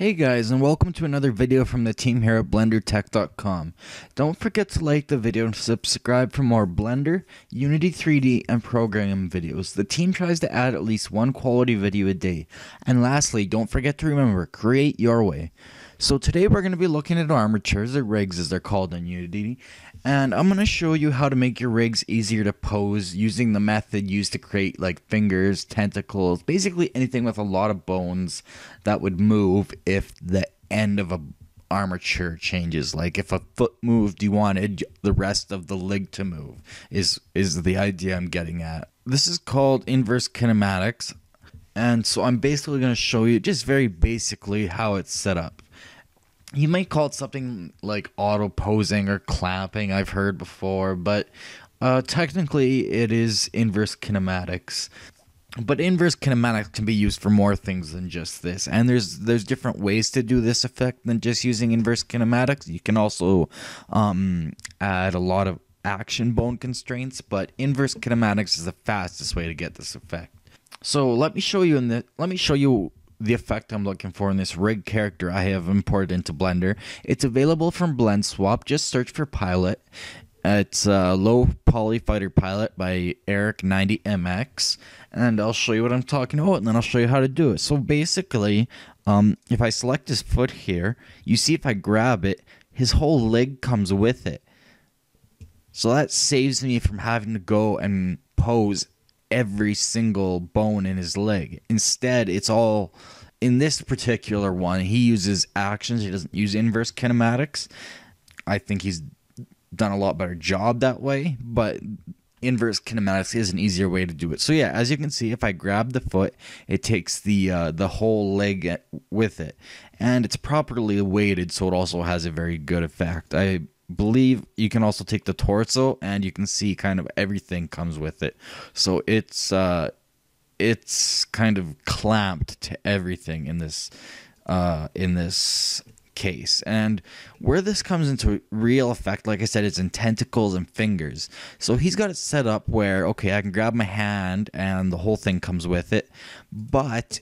Hey guys, and welcome to another video from the team here at BlenderTek.com. Don't forget to like the video and subscribe for more Blender, Unity 3D, and programming videos. The team tries to add at least one quality video a day. And lastly, don't forget to remember, create your way. So today we're going to be looking at armatures, or rigs as they're called in Unity, and I'm going to show you how to make your rigs easier to pose using the method used to create like fingers, tentacles, basically anything with a lot of bones that would move if the end of an armature changes. Like if a foot moved, you wanted the rest of the leg to move is the idea I'm getting at. This is called Inverse Kinematics, and so I'm basically going to show you just very basically how it's set up. You might call it something like auto posing or clapping, I've heard before, but technically it is inverse kinematics. But inverse kinematics can be used for more things than just this, and there's different ways to do this effect than just using inverse kinematics. You can also add a lot of action bone constraints, but inverse kinematics is the fastest way to get this effect. So let me show you the effect I'm looking for in this rig character I have imported into Blender. It's available from Blend Swap. Just search for Pilot. It's Low Poly Fighter Pilot by Eric90mx, and I'll show you what I'm talking about, and then I'll show you how to do it. So basically, if I select his foot here, you see if I grab it, his whole leg comes with it. So that saves me from having to go and pose every single bone in his leg. Instead, it's all in this particular one. He uses actions. He doesn't use inverse kinematics. I think he's done a lot better job that way, but inverse kinematics is an easier way to do it. So yeah, as you can see, if I grab the foot, it takes the whole leg with it, and it's properly weighted, so it also has a very good effect. I believe you can also take the torso, and you can see kind of everything comes with it, so it's kind of clamped to everything in this case. And where this comes into real effect, like I said, it's in tentacles and fingers. So he's got it set up where, okay, I can grab my hand and the whole thing comes with it, but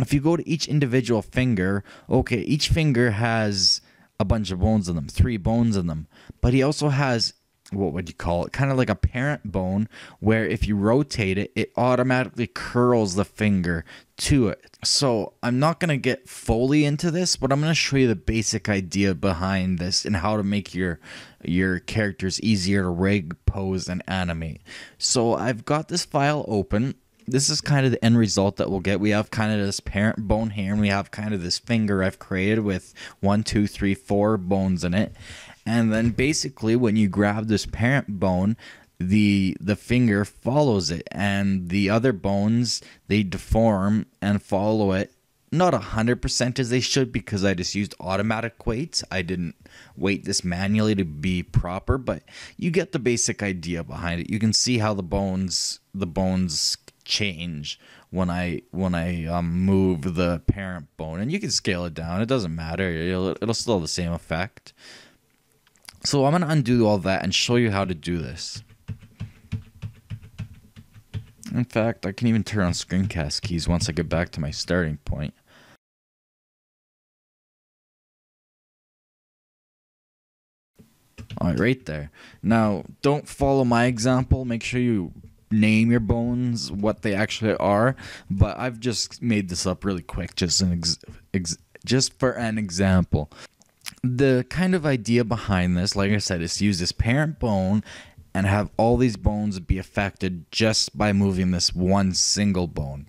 if you go to each individual finger, okay, each finger has a bunch of bones in them, 3 bones in them, but he also has, what would you call it, kind of like a parent bone, where if you rotate it, it automatically curls the finger to it. So I'm not going to get fully into this, but I'm going to show you the basic idea behind this and how to make your characters easier to rig, pose, and animate. So I've got this file open. This is kind of the end result that we'll get. We have kind of this parent bone here, and we have kind of this finger I've created with 1, 2, 3, 4 bones in it. And then basically when you grab this parent bone, the finger follows it, and the other bones, they deform and follow it. Not 100% as they should, because I just used automatic weights. I didn't weight this manually to be proper, but you get the basic idea behind it. You can see how the bones change when I move the parent bone, and you can scale it down. It doesn't matter. It'll still have the same effect. So I'm going to undo all that and show you how to do this. In fact, I can even turn on screencast keys once I get back to my starting point. All right, right there. Now, don't follow my example. Make sure you name your bones what they actually are, but I've just made this up really quick just for an example. The kind of idea behind this, like I said, is to use this parent bone and have all these bones be affected just by moving this one single bone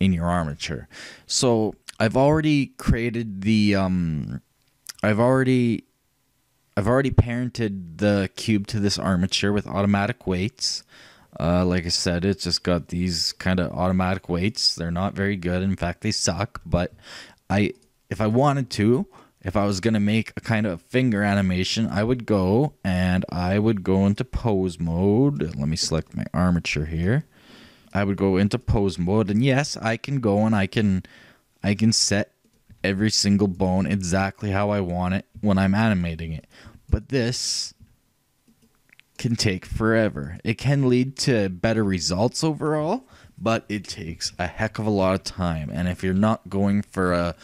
in your armature. So I've already created the I've already parented the cube to this armature with automatic weights. Like I said, it's just got these kind of automatic weights. They're not very good. In fact, they suck. But if I wanted to, if I was going to make a kind of finger animation, I would go and I would go into pose mode. Let me select my armature here. I would go into pose mode, and yes, I can go and I can set every single bone exactly how I want it when I'm animating it. But this can take forever. It can lead to better results overall, but it takes a heck of a lot of time. And if you're not going for a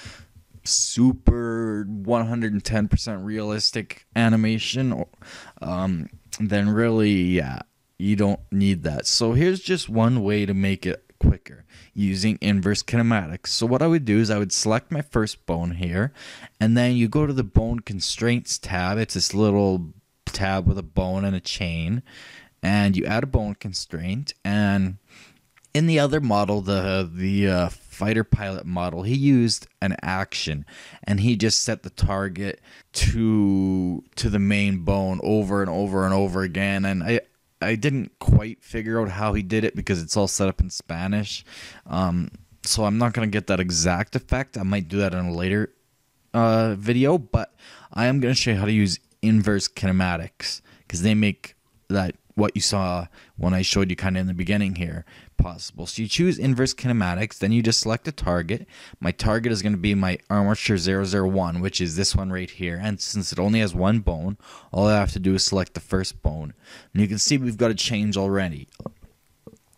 super 110% realistic animation, then really, yeah, you don't need that. So here's just one way to make it quicker using inverse kinematics. So what I would do is I would select my first bone here, and then you go to the bone constraints tab. It's this little tab with a bone and a chain, and you add a bone constraint. And in the other model, the fighter pilot model, he used an action, and he just set the target to the main bone over and over and over again. And I didn't quite figure out how he did it because it's all set up in Spanish. So I'm not going to get that exact effect. I might do that in a later video, but I am going to show you how to use inverse kinematics, because they make that what you saw when I showed you kind of in the beginning here possible. So you choose inverse kinematics, then you just select a target. My target is going to be my Armature 001, which is this one right here. And since it only has one bone, all I have to do is select the first bone. And you can see we've got a change already.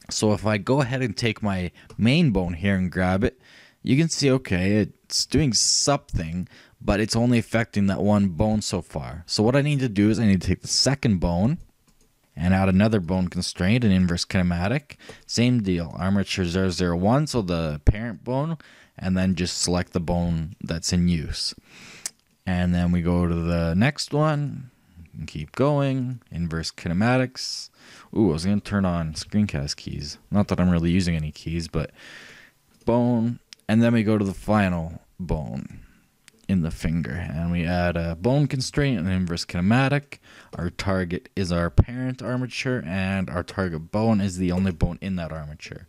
So if I go ahead and take my main bone here and grab it, you can see, okay, it's doing something, but it's only affecting that one bone so far. So what I need to do is I need to take the second bone and add another bone constraint, an inverse kinematic. Same deal, Armature 001, so the parent bone, and then just select the bone that's in use. And then we go to the next one and keep going, inverse kinematics. Ooh, I was gonna turn on screencast keys. Not that I'm really using any keys, but bone. And then we go to the final bone in the finger, and we add a bone constraint and an inverse kinematic. Our target is our parent armature, and our target bone is the only bone in that armature.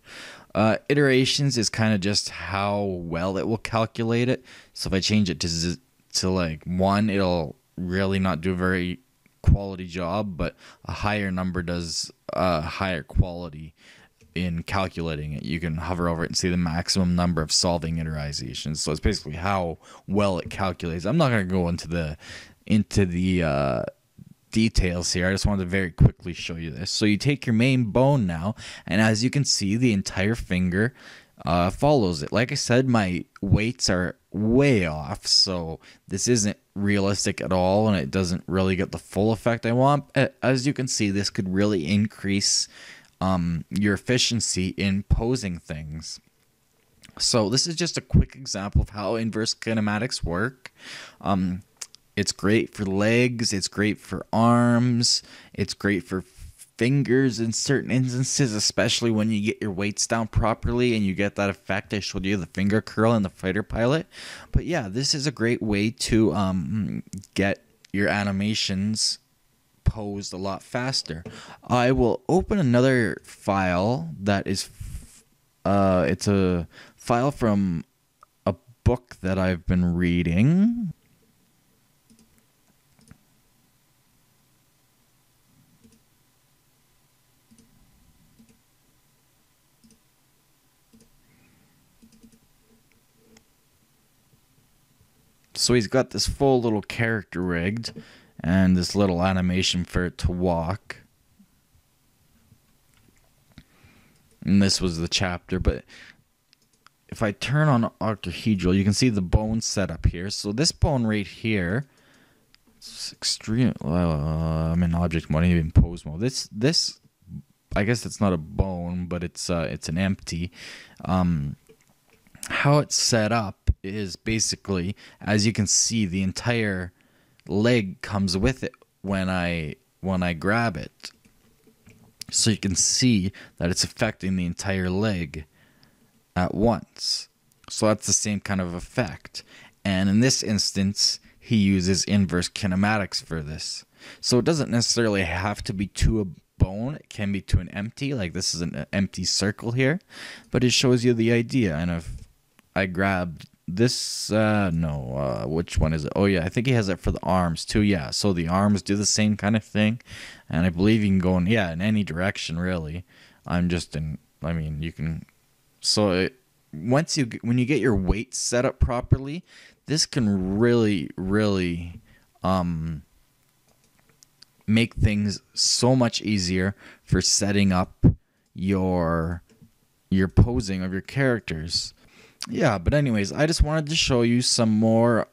Iterations is kind of just how well it will calculate it. So if I change it to like 1, it'll really not do a very quality job, but a higher number does a higher quality in calculating it. You can hover over it and see the maximum number of solving iterations. So it's basically how well it calculates. I'm not going to go into the details here. I just wanted to very quickly show you this. So you take your main bone now, and as you can see, the entire finger follows it. Like I said, my weights are way off, so this isn't realistic at all, and it doesn't really get the full effect I want. As you can see, this could really increase your efficiency in posing things. So this is just a quick example of how inverse kinematics work. It's great for legs, it's great for arms, it's great for fingers in certain instances, especially when you get your weights down properly and you get that effect I showed you, the finger curl and the fighter pilot. But yeah, this is a great way to get your animations posed a lot faster. I will open another file that is it's a file from a book that I've been reading. So he's got this full little character rigged, and this little animation for it to walk. And this was the chapter, but if I turn on octahedral, you can see the bone setup here. So this bone right here, it's extreme. I'm in object mode, even pose mode. This, I guess it's not a bone, but it's an empty. How it's set up is basically, as you can see, the entire leg comes with it when I grab it, so you can see that it's affecting the entire leg at once. So that's the same kind of effect, and in this instance he uses inverse kinematics for this. So it doesn't necessarily have to be to a bone, it can be to an empty, like this is an empty circle here, but it shows you the idea. And if I grabbed this, which one is it? Oh yeah, I think he has it for the arms too. Yeah, so the arms do the same kind of thing, and I believe you can go in, yeah, in any direction really. You can, so it, when you get your weight set up properly, this can really make things so much easier for setting up your posing of your characters. Yeah, but anyways, I just wanted to show you some more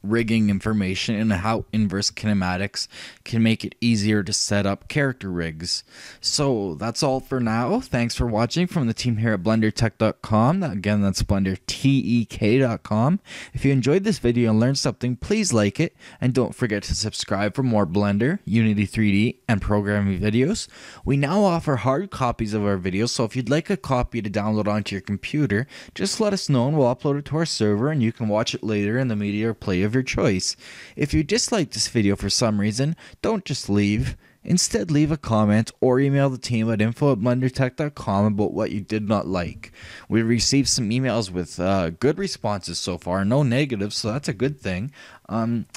rigging information and how Inverse Kinematics can make it easier to set up character rigs. So that's all for now. Thanks for watching from the team here at BlenderTek.com. Again, that's BlenderTek.com. If you enjoyed this video and learned something, please like it, and don't forget to subscribe for more Blender, Unity 3D, and programming videos. We now offer hard copies of our videos, so if you'd like a copy to download onto your computer, just let us know and we'll upload it to our server, and you can watch it later in the media or play of your choice. If you disliked this video for some reason, don't just leave. Instead, leave a comment or email the team at info@blendertech.com about what you did not like. We received some emails with good responses so far, no negatives, so that's a good thing.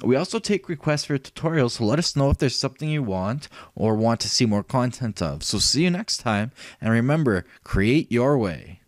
We also take requests for tutorials, so let us know if there's something you want or want to see more content of. So see you next time, and remember, create your way.